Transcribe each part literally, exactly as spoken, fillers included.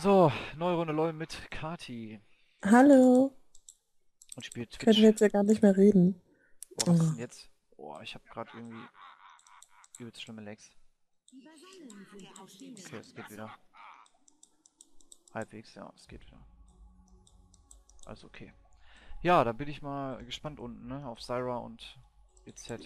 So, neue Runde LOL mit Kati. Hallo. Und spielt Twitch. Können wir jetzt ja gar nicht mehr reden. Oh, was oh. ist denn jetzt? Oh, ich habe gerade irgendwie übelst schlimme Lags. Okay, es geht wieder. Halbwegs, ja, es geht wieder. Also okay. Ja, da bin ich mal gespannt unten, ne? Auf Zyra und E Z.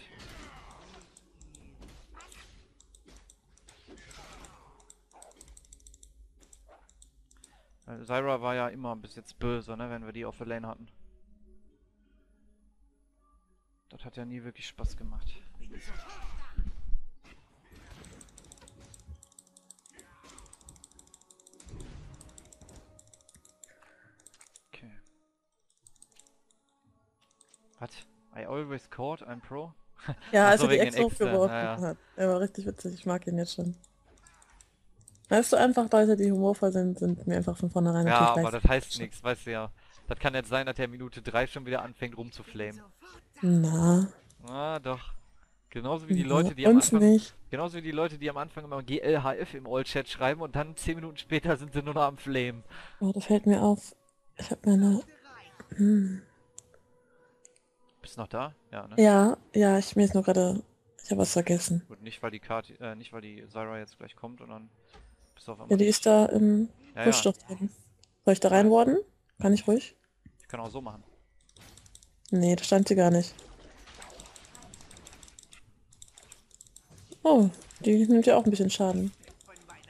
Zyra war ja immer bis jetzt böse, ne, wenn wir die auf der Lane hatten. Das hat ja nie wirklich Spaß gemacht. Okay. Was? I always caught I'm pro? Ja, also die Ex hochgeworfen ja, ja. hat. Er war richtig witzig, ich mag ihn jetzt schon. Weißt du, einfach Leute, die humorvoll sind, sind mir einfach von vornherein... Ja, aber das heißt nichts, weißt du ja. Das kann jetzt sein, dass der Minute drei schon wieder anfängt rumzuflamen. Na. Na doch. Genauso wie die Leute, die am Anfang... Nicht. Genauso wie die Leute, die am Anfang immer G L H F im All-Chat schreiben und dann zehn Minuten später sind sie nur noch am Flamen. Oh, das fällt mir auf. Ich hab meine... Hm. Bist du noch da? Ja, ne? Ja, ja, ich mir ist nur gerade... Ich hab was vergessen. Gut, nicht weil die Kati, äh, nicht weil die Zyra jetzt gleich kommt und dann... Ja, die ist da im ja, Buschstoff ja. drin. Soll ich da reinwarden? Kann ich ruhig? Ich kann auch so machen. Nee, da stand sie gar nicht. Oh, die nimmt ja auch ein bisschen Schaden.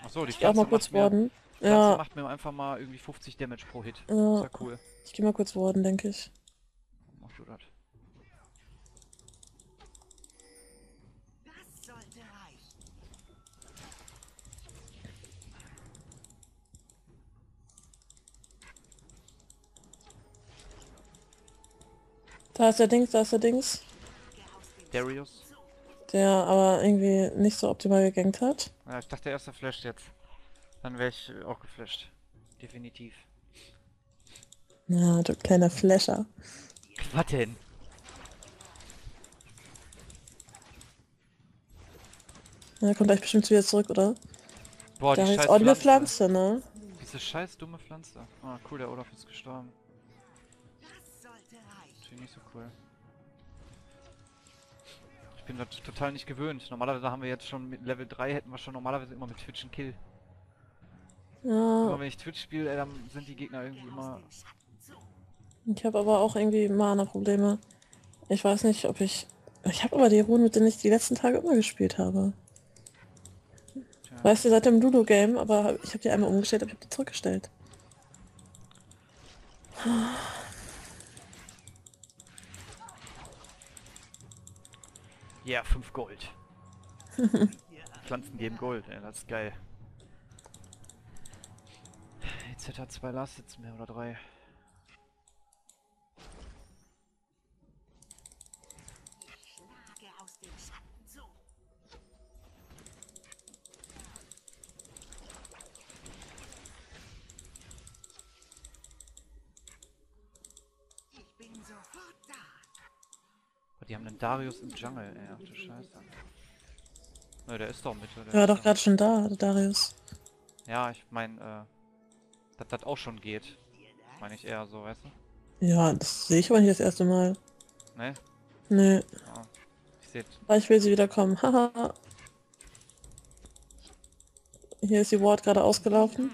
Achso, die ich Pflanze auch mal kurz warden. Mir, ja. macht mir einfach mal irgendwie fünfzig Damage pro Hit. Ja. Ist ja cool. Ich geh mal kurz warden, denke ich. Mach du das. Da ist der Dings, da ist der Dings. Darius. Der aber irgendwie nicht so optimal gegankt hat. Ja, ich dachte erst, er flasht jetzt. Dann wäre ich auch geflasht. Definitiv. Na, ja, du kleiner Flasher. Was denn? Na, kommt gleich bestimmt wieder zurück, oder? Boah, da die scheiß Pflanze. Diese Pflanze, ne? Diese scheiß dumme Pflanze. Ah, cool, der Olaf ist gestorben. Nicht so cool. Ich bin das total nicht gewöhnt. Normalerweise haben wir jetzt schon mit Level drei hätten wir schon normalerweise immer mit Twitch einen Kill. Ja. Immer wenn ich Twitch spiele, ey, dann sind die Gegner irgendwie immer... Ich habe aber auch irgendwie Mana-Probleme. Ich weiß nicht, ob ich... Ich habe aber die Runen, mit denen ich die letzten Tage immer gespielt habe. Tja. Weißt du, seit dem Lulu-Game, aber ich habe die einmal umgestellt, aber ich habe die zurückgestellt. Ja, yeah, fünf Gold. Pflanzen geben Gold, ey, das ist geil. Jetzt hat zwei Last Hits mehr oder drei. Die haben einen Darius im Jungle, ey, ach du Scheiße. Ne, der ist doch mit, oder? Der war doch gerade schon da, der Darius. Ja, ich mein, äh, dass das auch schon geht. Meine ich eher so, weißt du? Ja, das sehe ich aber nicht das erste Mal. Ne? Ne. Ah, ich seh's. Aber ich will sie wieder kommen, haha. Hier ist die Ward gerade ausgelaufen.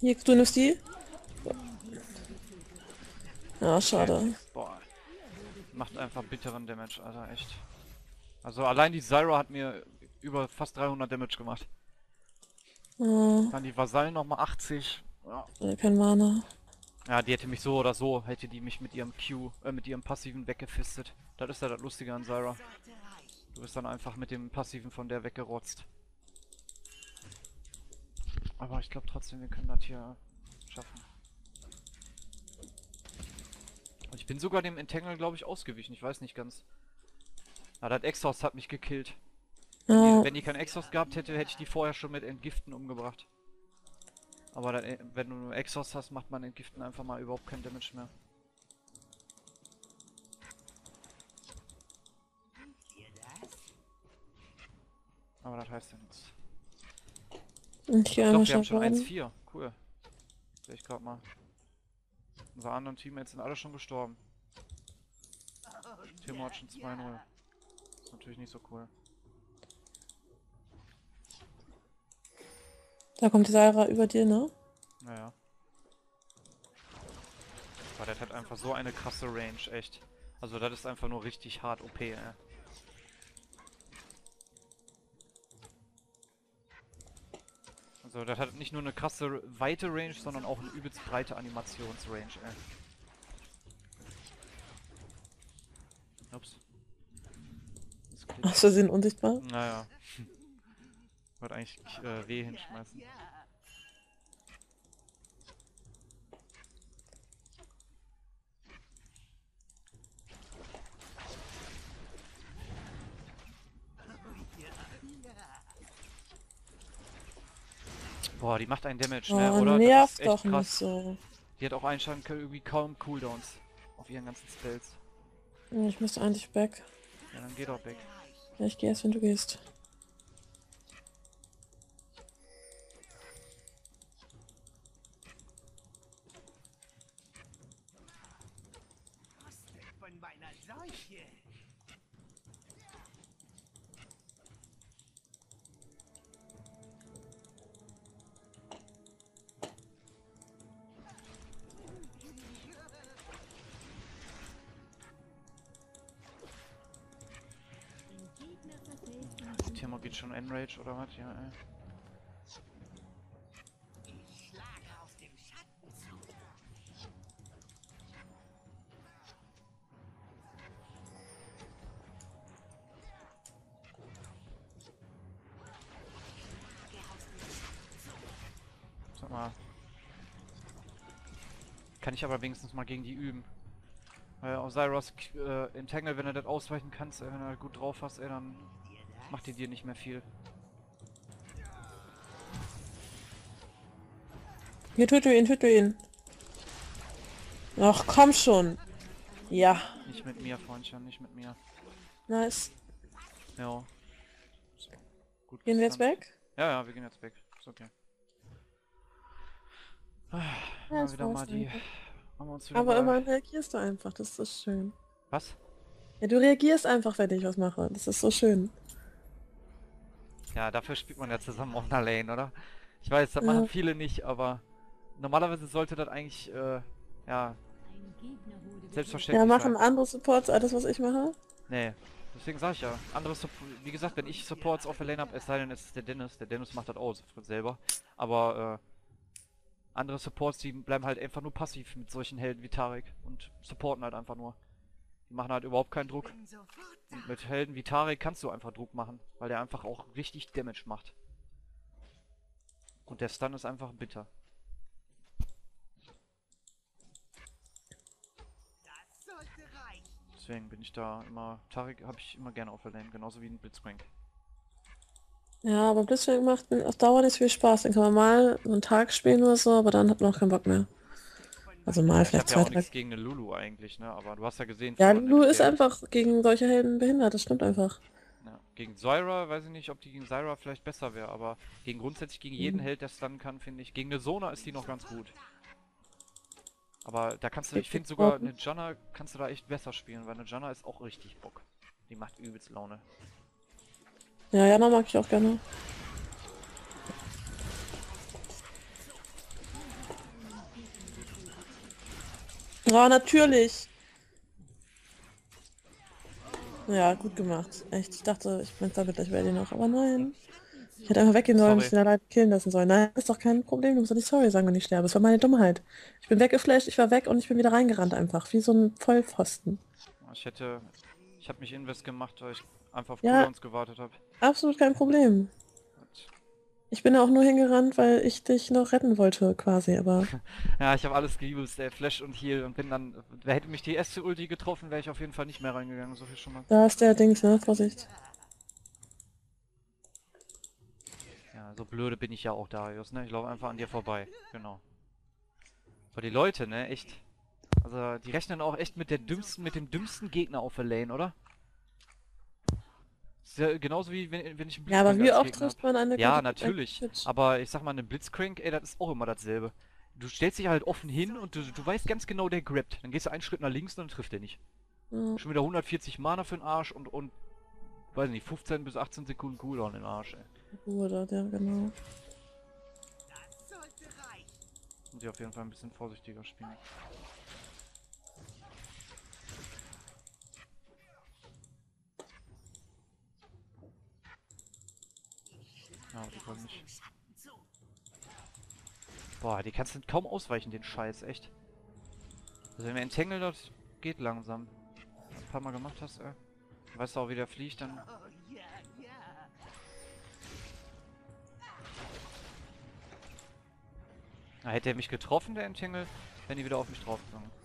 Hier, du nimmst die? Ja, schade. Okay. Boah. Macht einfach bitteren Damage, Alter, echt. Also allein die Zyra hat mir über fast dreihundert Damage gemacht. Oh. Dann die Vasallen nochmal achtzig. Ja. Kein Mana. Ja, die hätte mich so oder so, hätte die mich mit ihrem Q, äh, mit ihrem Passiven weggefistet. Das ist ja das Lustige an Zyra. Du bist dann einfach mit dem Passiven von der weggerotzt. Aber ich glaube trotzdem, wir können das hier schaffen. Ich bin sogar dem Entangle, glaube ich, ausgewichen. Ich weiß nicht ganz. Ah, das Exhaust hat mich gekillt. Ja. Wenn die keinen Exhaust gehabt hätte, hätte ich die vorher schon mit Entgiften umgebracht. Aber das, wenn du Exhaust hast, macht man Entgiften einfach mal überhaupt kein Damage mehr. Aber das heißt ja nichts. Okay, doch, wir haben schon eins vier. Cool. Sehe ich gerade mal. Unsere anderen Teammates sind alle schon gestorben. Teemo hat schon zwei null. Ist natürlich nicht so cool. Da kommt die Zyra über dir, ne? Naja. Boah, der hat einfach so eine krasse Range, echt. Also das ist einfach nur richtig hart O P, ey. Also das hat nicht nur eine krasse weite Range, sondern auch eine übelst breite Animationsrange, ey. Ups. Hast du den unsichtbar? Naja. Ich wollte eigentlich äh, W hinschmeißen. Boah, die macht einen Damage, ne? Oh, oder? Nervt doch krass. Nicht so. Die hat auch anscheinend irgendwie kaum Cooldowns auf ihren ganzen Spells. Ich müsste eigentlich back. Ja, dann geh doch back. Ja, ich geh erst, wenn du gehst. Teemo geht schon Enrage oder was? Ja, ey. Ich schlage auf dem Schatten zu. Sag mal. Kann ich aber wenigstens mal gegen die üben. Weil auf Zyras äh, Entangle, wenn er das ausweichen kannst, wenn er gut drauf hast, ey, dann macht die dir nicht mehr viel. Hier, töte ihn, töte ihn. Ach, komm schon. Ja. Nicht mit mir, Freundchen, nicht mit mir. Nice. Ja. So. Gut, gehen wir jetzt weg? Ja, ja, wir gehen jetzt weg. Ist okay. Ah, ja, mal wieder mal die... Haben wir uns wieder. Aber mal... immerhin reagierst du einfach, das ist so schön. Was? Ja, du reagierst einfach, wenn ich was mache. Das ist so schön. Ja, dafür spielt man ja zusammen auf einer Lane, oder? Ich weiß, das machen viele nicht, aber normalerweise sollte das eigentlich, äh, ja, selbstverständlich. Ja, machen andere Supports alles, was ich mache? Nee, deswegen sage ich ja. Andere Support, wie gesagt, wenn ich Supports auf der Lane habe, es sei denn, es ist der Dennis. Der Dennis macht das auch selber. Aber, äh, andere Supports, die bleiben halt einfach nur passiv mit solchen Helden wie Taric und supporten halt einfach nur. Die machen halt überhaupt keinen Druck. Und mit Helden wie Taric kannst du einfach Druck machen, weil der einfach auch richtig Damage macht. Und der Stun ist einfach bitter. Deswegen bin ich da immer... Taric habe ich immer gerne auf der Lane, genauso wie ein Blitzcrank. Ja, aber Blitzcrank macht auf Dauer nicht viel Spaß. Dann kann man mal einen Tag spielen oder so, aber dann hat man auch keinen Bock mehr. Also mal ich vielleicht hab ja auch nichts gegen eine Lulu eigentlich, ne? Aber du hast ja gesehen... Ja, Lulu ist einfach gegen solche Helden behindert, das stimmt einfach. Ja. Gegen Zyra, weiß ich nicht, ob die gegen Zyra vielleicht besser wäre, aber gegen grundsätzlich gegen jeden mhm. Held, der stunnen kann, finde ich. Gegen eine Sona ist die noch ganz gut. Aber da kannst du, ich finde sogar eine Janna kannst du da echt besser spielen, weil eine Janna ist auch richtig Bock. Die macht übelst Laune. Ja, Janna mag ich auch gerne. Ja, natürlich! Ja, gut gemacht. Echt, ich dachte, ich bin damit gleich bei dir noch, aber nein. Ich hätte einfach weggehen sollen, mich in der Leib killen lassen sollen. Nein, ist doch kein Problem, du musst doch nicht sorry sagen, wenn ich sterbe. Das war meine Dummheit. Ich bin weggeflasht, ich war weg und ich bin wieder reingerannt einfach, wie so ein Vollpfosten. Ich hätte... Ich habe mich invest gemacht, weil ich einfach auf ja, Coolons gewartet habe. Absolut kein Problem. Ich bin auch nur hingerannt, weil ich dich noch retten wollte, quasi, aber... ja, ich habe alles geübelt, äh, Flash und Heal und bin dann... Hätte mich die erste Ulti getroffen, wäre ich auf jeden Fall nicht mehr reingegangen, so viel schon mal. Da ist der Dings, ne? Vorsicht. Ja, so blöde bin ich ja auch, Darius, ne? Ich laufe einfach an dir vorbei, genau. Aber die Leute, ne? Echt. Also, die rechnen auch echt mit der dümmsten, mit dem dümmsten Gegner auf der Lane, oder? ist ja genauso wie wenn, wenn ich einen Blitzcrank. Ja, aber wie oft trifft man eine Ja, natürlich. Aber ich sag mal, eine Blitzcrank, ey, das ist auch immer dasselbe. Du stellst dich halt offen hin und du, du weißt ganz genau, der grabbt. Dann gehst du einen Schritt nach links und dann trifft er nicht. Mhm. Schon wieder hundertvierzig Mana für den Arsch und, und weiß nicht, fünfzehn bis achtzehn Sekunden Cooldown in den Arsch, ey. Cooldown, ja, genau. Muss ich auf jeden Fall ein bisschen vorsichtiger spielen. Ja, die kommen nicht. Boah, die kannst du kaum ausweichen, den Scheiß, echt. Also wenn wir entangeln, das geht langsam. Wenn du ein paar Mal gemacht hast, ey. Du weißt auch, wie der fliegt, dann... Na, hätte er mich getroffen, der Entangle, wenn die wieder auf mich draufgegangen.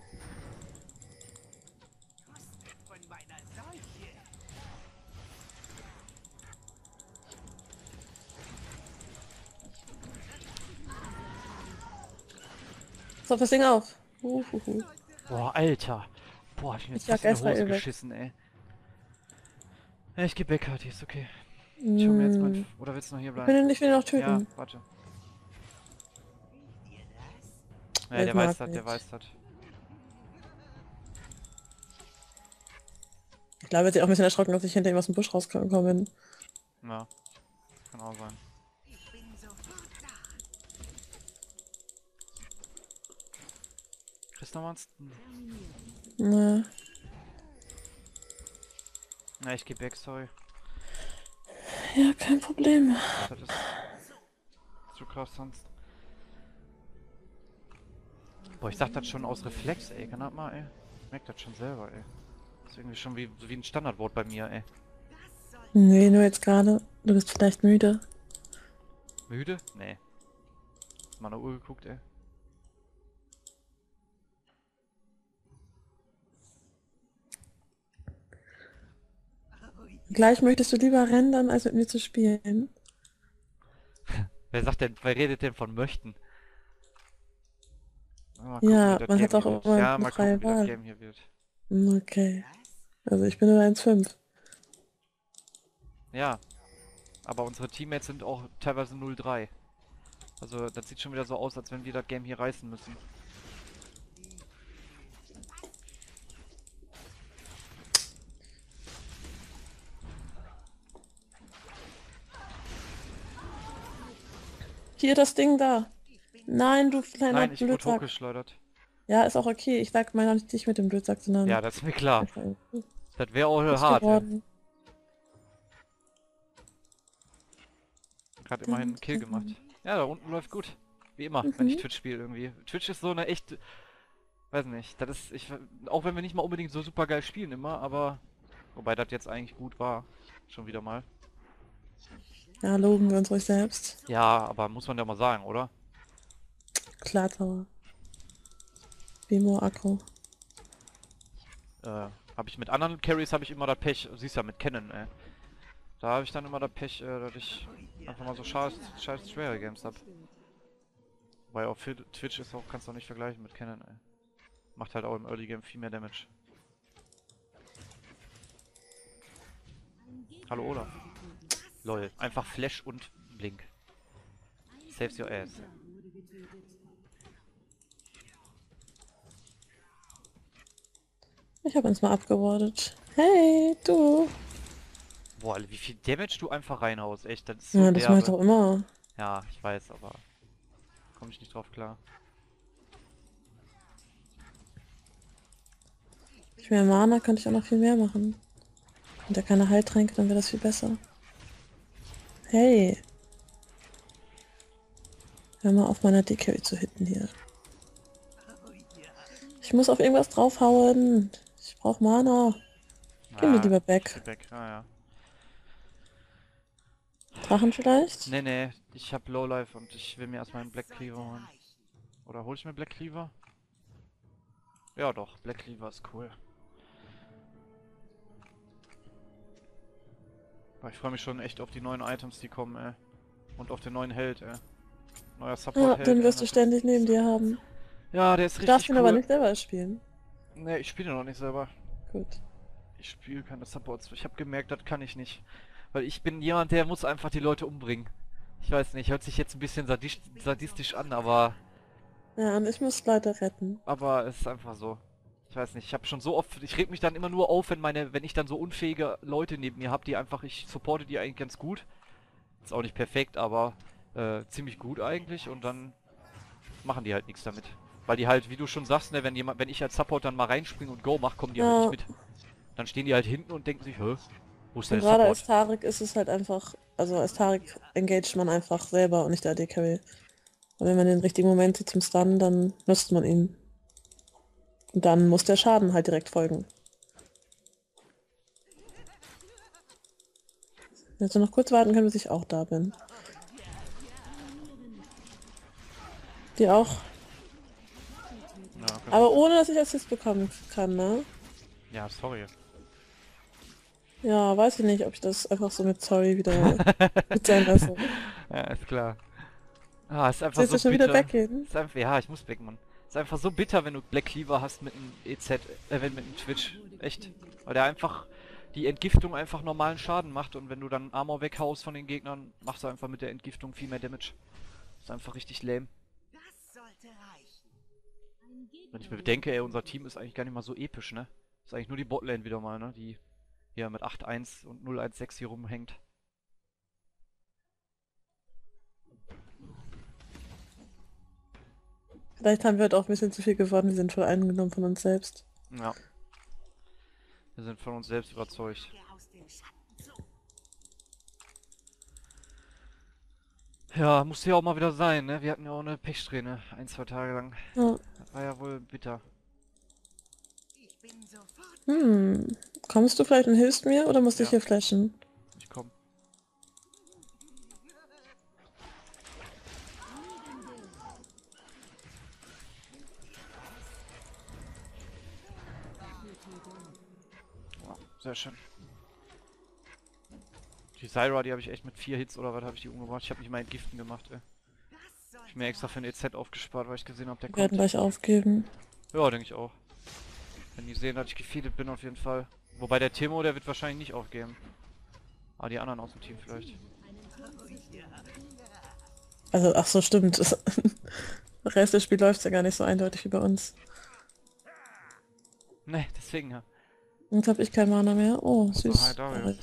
Auf das Ding auf. Uhuhu. Boah, Alter. Boah, ich bin jetzt fast in die Hose geschissen, ey. Ja, ich geh back, Kati, ist okay. Mm. Ich hol mir jetzt mein... Oder willst du noch hier bleiben? Ich will ihn, ich will ihn noch töten. Ja, warte. Ja, ich der weiß das, der weiß das. Ich glaube, er hat sich auch ein bisschen erschrocken, dass ich hinter ihm aus dem Busch rausgekommen bin. Ja, kann auch sein. Ist noch was? Nee. Na, ich geh back, sorry. Ja, kein Problem. Das ist zu krass sonst. Boah, ich sag das schon aus Reflex, ey. Kann das mal, ey? Ich merk das schon selber, ey. Das ist irgendwie schon wie, wie ein Standardwort bei mir, ey. Nee, nur jetzt gerade. Du bist vielleicht müde. Müde? Nee. Hast mal nach Uhr geguckt, ey. Gleich möchtest du lieber rendern, als mit mir zu spielen. Wer sagt denn, wer redet denn von möchten? Oh, gucken, ja, man hat auch immer ja, eine freie gucken, Wahl. Game hier wird. Okay. Also ich bin nur eins Komma fünf. Ja. Aber unsere Teammates sind auch teilweise null Komma drei. Also das sieht schon wieder so aus, als wenn wir das Game hier reißen müssen. Hier, das Ding da. Nein, du kleiner Nein, ich Blödsack. Wurde hochgeschleudert. Ja ist auch okay. Ich sag mal noch nicht mit dem Blödsack, sondern... Ja, das ist mir klar. Das wäre auch hart. Gerade immerhin einen Kill gemacht. Ja, da unten läuft gut. Wie immer, mhm. wenn ich Twitch spiele irgendwie. Twitch ist so eine echt... Weiß nicht, das ist... Ich, auch wenn wir nicht mal unbedingt so super geil spielen immer, aber... Wobei das jetzt eigentlich gut war. Schon wieder mal. Ja, loben wir uns ruhig selbst. Ja, aber muss man ja mal sagen, oder? Klar, Tower. Bemo, Akro. Äh, hab ich mit anderen Carries habe ich immer das Pech, siehst ja mit Kennen, ey. Da habe ich dann immer das Pech, äh, dass ich einfach mal so scheiß, scheiß schwere Games hab. Weil auf Twitch ist auch, kannst du auch nicht vergleichen mit Kennen, ey. Macht halt auch im Early Game viel mehr Damage. Hallo Olaf. Lol, einfach Flash und Blink. Saves your ass. Ich hab uns mal abgewartet. Hey, du! Boah, wie viel Damage du einfach reinhaust, echt. Das ist so ja, das mache ich doch immer. Ja, ich weiß, aber... Komme ich nicht drauf klar. Mit mehr Mana könnte ich auch noch viel mehr machen. Wenn da keine Heiltränke, dann wäre das viel besser. Hey! Hör mal auf, meiner D K zu hitten hier. Ich muss auf irgendwas draufhauen. Ich brauch Mana. Geh ah, mir lieber back. back. Ah, ja. Drachen vielleicht? Nee, nee. Ich hab Lowlife und ich will mir erstmal einen Black Cleaver holen. Oder hol ich mir Black Cleaver? Ja doch, Black Cleaver ist cool. Ich freue mich schon echt auf die neuen Items, die kommen, ey. Und auf den neuen Held, ey. Neuer Support-Held. Ja, den wirst du ständig neben dir haben. Ja, der ist richtig cool. Du darfst ihn aber nicht selber spielen. Ne, ich spiele noch nicht selber. Gut. Ich spiele keine Supports. Ich habe gemerkt, das kann ich nicht. Weil ich bin jemand, der muss einfach die Leute umbringen. Ich weiß nicht, hört sich jetzt ein bisschen sadisch, sadistisch an, aber... Ja, und ich muss Leute retten. Aber es ist einfach so. Ich weiß nicht, ich habe schon so oft... Ich reg mich dann immer nur auf, wenn meine, wenn ich dann so unfähige Leute neben mir habe, die einfach... Ich supporte die eigentlich ganz gut. Ist auch nicht perfekt, aber äh, ziemlich gut eigentlich. Und dann machen die halt nichts damit. Weil die halt, wie du schon sagst, ne, wenn jemand, wenn ich als Support dann mal reinspringe und Go mache, kommen die halt ja. nicht mit. Dann stehen die halt hinten und denken sich, hä? Wo ist der Support? Gerade als Taric ist es halt einfach... Also als Taric engaged man einfach selber und nicht der A D Carry. Und wenn man den richtigen Moment sieht zum Stunnen, dann nutzt man ihn. Und dann muss der Schaden halt direkt folgen. Wenn du noch kurz warten können, bis ich auch da bin. Die auch. Ja, okay. Aber ohne, dass ich Assist bekommen kann, ne? Ja, sorry. Ja, weiß ich nicht, ob ich das einfach so mit sorry wieder mit sein lasse. Ja, ist klar. Ah, ist einfach so schon bitter. Wieder backen? Ist einfach, ja, ich muss backen, Mann. Ist einfach so bitter, wenn du Black Cleaver hast mit einem E Z, äh, mit einem Twitch. Echt. Weil der einfach die Entgiftung einfach normalen Schaden macht und wenn du dann Armor weghaust von den Gegnern, machst du einfach mit der Entgiftung viel mehr Damage. Ist einfach richtig lame. Das sollte reichen. Wenn ich mir bedenke, ey, unser Team ist eigentlich gar nicht mal so episch, ne? Ist eigentlich nur die Botlane wieder mal, ne? Die hier mit acht eins und null eins sechs hier rumhängt. Vielleicht haben wir halt auch ein bisschen zu viel geworden, wir sind voll eingenommen von uns selbst. Ja. Wir sind von uns selbst überzeugt. Ja, musste ja auch mal wieder sein, ne? Wir hatten ja auch eine Pechsträhne, ein, zwei Tage lang. Ja. Das war ja wohl bitter. Hm. Kommst du vielleicht und hilfst mir oder musst du ja. dich hier flashen? Ich komm. Oh, sehr schön. Die Zyra, die habe ich echt mit vier Hits oder was habe ich die umgebracht? Ich habe nicht mal entgiften gemacht, ey. Hab ich mir extra für ein E Z aufgespart, weil ich gesehen habe, der kommt. Wir werden gleich aufgeben. Ja, denke ich auch. Wenn die sehen, dass ich gefeedet bin, auf jeden Fall. Wobei der Teemo, der wird wahrscheinlich nicht aufgeben. Aber die anderen aus dem Team vielleicht. Also, ach so, stimmt. Der Rest des Spiels läuft ja gar nicht so eindeutig wie bei uns. Ne, deswegen ja. Jetzt hab ich kein Mana mehr. Oh, süß. Oh, hi,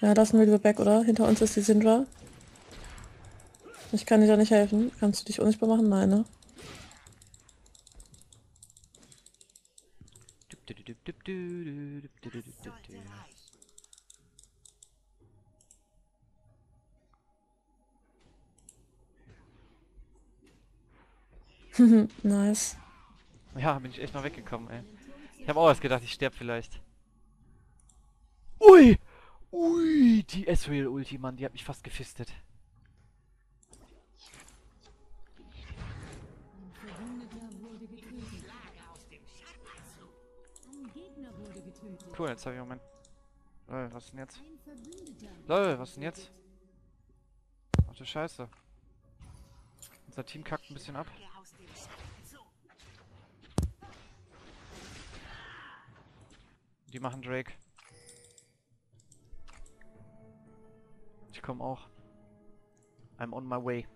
ja, lassen wir lieber back, oder? Hinter uns ist die Syndra. Ich kann dir da nicht helfen. Kannst du dich unsichtbar machen? Nein, ne? Nice. Ja, bin ich echt noch weggekommen, ey. Ich habe auch erst gedacht, ich sterbe vielleicht. Ui! Ui! Die Ezreal-Ulti, Mann, die hat mich fast gefistet. Cool, jetzt habe ich Moment. Lol, was denn jetzt? Lol, was denn jetzt? Ach du Scheiße. Unser Team kackt ein bisschen ab. Die machen Drake. Ich komme auch. I'm on my way.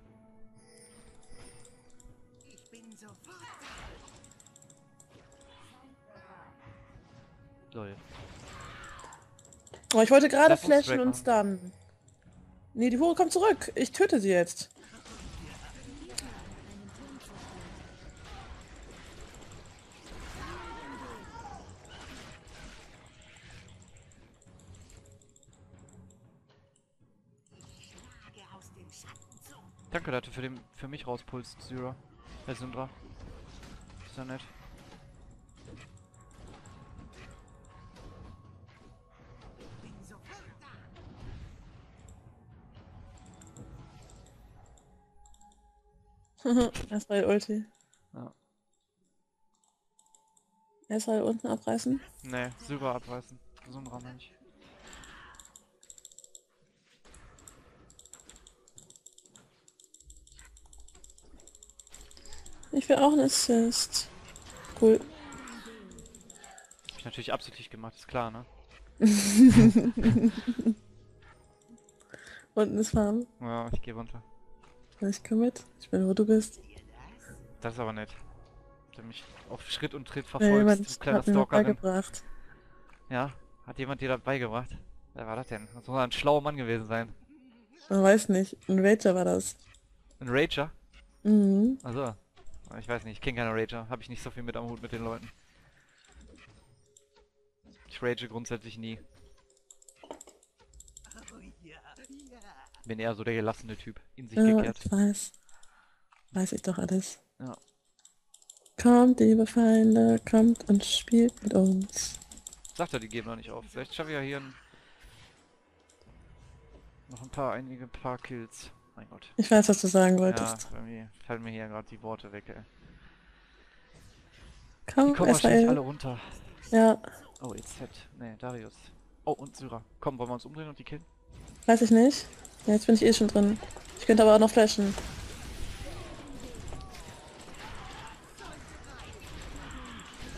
Ich bin sofort. Lol. Oh, ich wollte gerade flashen und stunnen. Nee, die Hure kommt zurück. Ich töte sie jetzt. Danke, dass du für, den, für mich rauspulst, Zyra. Herr Syndra. Ist ja nett. Das war die Ulti. Ja. Er soll unten abreißen? Nee, Syndra abreißen. So ein Rahmen nicht. Ich will auch einen Assist. Cool. Hab ich natürlich absichtlich gemacht, ist klar, ne? Unten ist Farm. Ja, ich gehe runter. Ich komme mit. Ich bin, wo du bist. Das ist aber nett. Du hast mich auf Schritt und Tritt verfolgt. Du kleiner Stalker. Ja, hat jemand dir das beigebracht? Wer war das denn? Das muss ein schlauer Mann gewesen sein. Man weiß nicht. Ein Rager war das. Ein Rager? Mhm. Also, ich weiß nicht. Ich kenne keine Rager. Habe ich nicht so viel mit am Hut mit den Leuten. Ich rage grundsätzlich nie. Bin eher so der gelassene Typ, in sich ja, gekehrt. Ich weiß. Weiß ich doch alles. Ja. Kommt, liebe Feinde, kommt und spielt mit uns. Sagt er, die geben noch nicht auf. Vielleicht schaffe ich ja hier ein... noch ein paar, einige paar Kills. Mein Gott. Ich weiß, was du sagen wolltest. Ja, irgendwie fallen mir hier gerade die Worte weg, ey. Komm, die kommen wahrscheinlich alle runter. Ja. Oh, E Z. Nee, Darius. Oh, und Zyra. Komm, wollen wir uns umdrehen und die killen? Weiß ich nicht. Ja, jetzt bin ich eh schon drin. Ich könnte aber auch noch flashen.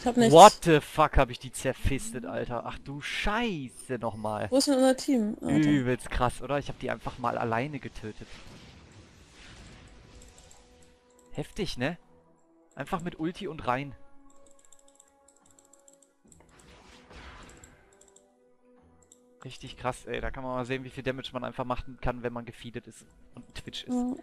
Ich hab nichts. What the fuck, hab ich die zerfistet, Alter. Ach du Scheiße nochmal. Wo ist denn unser Team? Alter. Übelst krass, oder? Ich hab die einfach mal alleine getötet. Heftig, ne? Einfach mit Ulti und rein. Richtig krass, ey. Da kann man mal sehen, wie viel Damage man einfach machen kann, wenn man gefeedet ist und Twitch ist. Ja.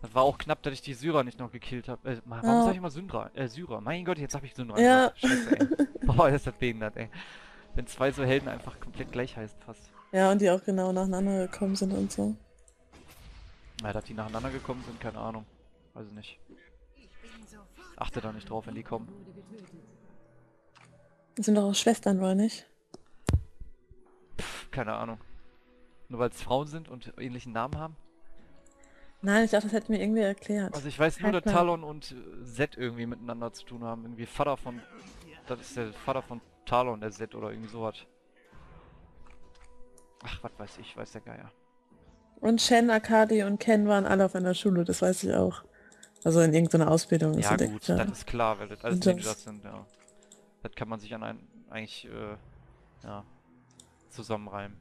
Das war auch knapp, dass ich die Syra nicht noch gekillt habe. Äh, warum ja. sag ich immer Syndra? Äh, Syra. Mein Gott, jetzt habe ich Syndra. Ja. Scheiße, ey. Boah, ist das behindert, ey. Wenn zwei so Helden einfach komplett gleich heißen fast. Ja, und die auch genau nacheinander gekommen sind und so. Ja, dass die nacheinander gekommen sind, keine Ahnung. Also nicht. Achte da nicht drauf, wenn die kommen. Das sind doch auch Schwestern, oder nicht? Keine Ahnung. Nur weil es Frauen sind und ähnlichen Namen haben? Nein, ich dachte, das hätte mir irgendwie erklärt. Also ich weiß nur, dass Talon und Zed irgendwie miteinander zu tun haben. Irgendwie Vater von... Das ist der Vater von Talon, der Zed oder irgendwie sowas. Ach, was weiß ich, weiß der Geier. Und Shen, Akali und Ken waren alle auf einer Schule, das weiß ich auch. Also in irgendeiner Ausbildung. Ja gut, direkt, ja. Das ist klar, weil das alles Ninjas sind, ja. Das kann man sich an einen... eigentlich, äh, ja... zusammenreimen.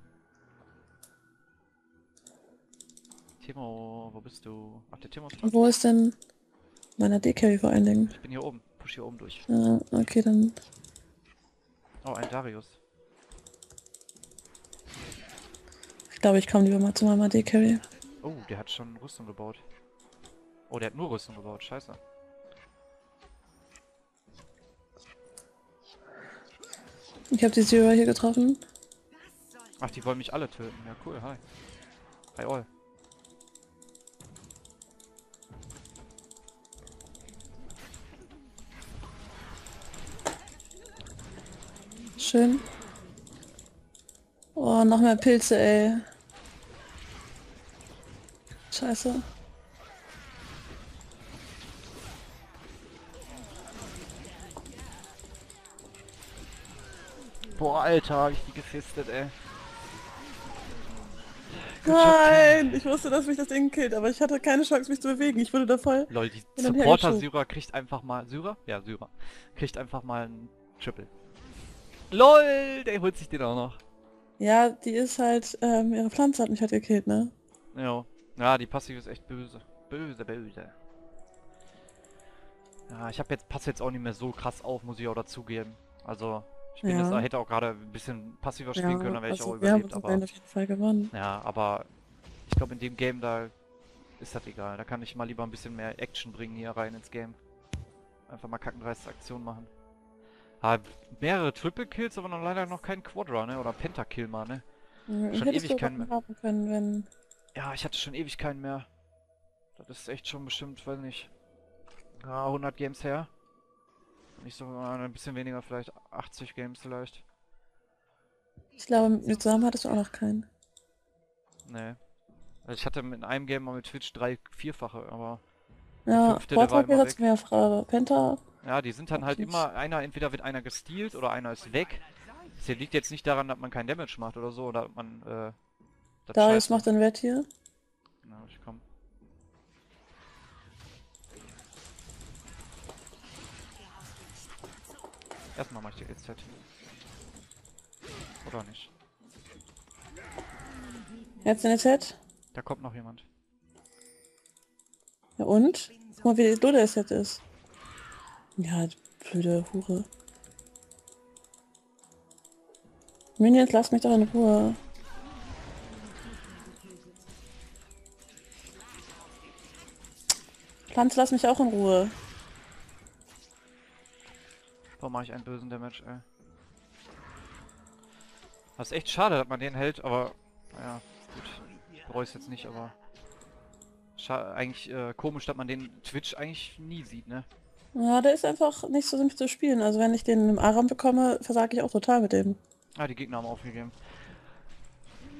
Teemo, wo bist du? Ach, der Teemo ist dran. Wo ist denn meiner D K vor allen Dingen? Ich bin hier oben. Push hier oben durch. Ah, okay, dann... Oh, ein Darius. Ich glaube, ich komme lieber mal zu meinem A D-Carry. Oh, der hat schon Rüstung gebaut. Oh, der hat nur Rüstung gebaut. Scheiße. Ich habe die Zyra hier getroffen. Ach, die wollen mich alle töten. Ja, cool, hi. Hi, all. Schön. Oh, noch mehr Pilze, ey. Scheiße. Boah, Alter, hab ich die gefistet, ey. Nein, ich wusste, dass mich das Ding killt, aber ich hatte keine Chance, mich zu bewegen. Ich wurde da voll... Lol, die Supporter-Syra kriegt einfach mal... Syra? Ja, Syra. Kriegt einfach mal ein Triple. LOL, der holt sich den auch noch. Ja, die ist halt... Ähm, ihre Pflanze hat mich halt gekillt, ne? Ja. Ja, die Passive ist echt böse. Böse, böse. Ja, ich hab jetzt... Passe jetzt auch nicht mehr so krass auf, muss ich auch dazugeben. Also... Ich bin ja. jetzt, hätte auch gerade ein bisschen passiver spielen ja, können, dann wäre ich also auch überlebt, aber... auf jeden Fall gewonnen. Ja, aber ich glaube in dem Game da ist das egal. Da kann ich mal lieber ein bisschen mehr Action bringen hier rein ins Game. Einfach mal kackenreißende Aktion machen. Hab mehrere Triple Kills, aber noch leider noch kein Quadra, ne? Oder Pentakill mal, ne? Mhm, schon ewig keinen mehr. Haben können, wenn... Ja, ich hatte schon ewig keinen mehr. Das ist echt schon bestimmt, weiß nicht. Ja, hundert Games her. Nicht so, ein bisschen weniger vielleicht, achtzig Games vielleicht. Ich glaube, mit zusammen hattest du auch noch keinen. Nee. Also ich hatte in einem Game mal mit Twitch drei, vierfache, aber... Ja, Vortrag hat's mehr Frage. Penta... Ja, die sind dann halt immer, einer, entweder wird einer gestealt oder einer ist weg. Das liegt jetzt nicht daran, dass man kein Damage macht oder so, oder man, äh... Darius macht den Wert hier. Na, ich komm. Erstmal mache ich die E Z. Oder nicht? Jetzt in der Chat? Da kommt noch jemand. Ja und? Guck mal, wie du der Set ist. Ja, blöde Hure. Minions, lass mich doch in Ruhe. Pflanze, lass mich auch in Ruhe. Warum mache ich einen bösen Damage, ey? Das ist echt schade, dass man den hält, aber... Naja, gut. Bereue es jetzt nicht, aber... Schade, eigentlich äh, komisch, dass man den Twitch eigentlich nie sieht, ne? Ja, der ist einfach nicht so simpel zu spielen. Also wenn ich den im ARAM bekomme, versage ich auch total mit dem. Ah, die Gegner haben aufgegeben.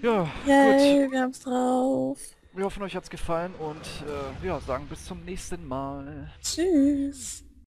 Ja, yay, gut. Wir haben's drauf. Wir hoffen, euch hat's gefallen und äh, ja, sagen bis zum nächsten Mal. Tschüss.